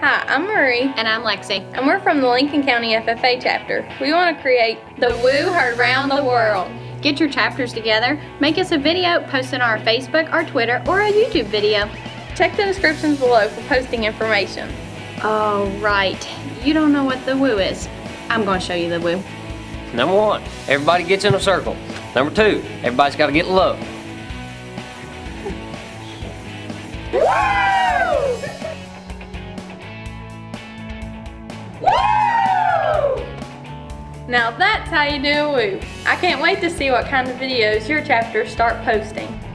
Hi, I'm Marie. And I'm Lexi. And we're from the Lincoln County FFA chapter. We want to create the Woo Heard Round the World. Get your chapters together, make us a video, post it on our Facebook, our Twitter, or a YouTube video. Check the descriptions below for posting information. All right, you don't know what the woo is. I'm going to show you the woo. Number one, everybody gets in a circle. Number two, everybody's got to get low. Now that's how you do a woo. I can't wait to see what kind of videos your chapters start posting.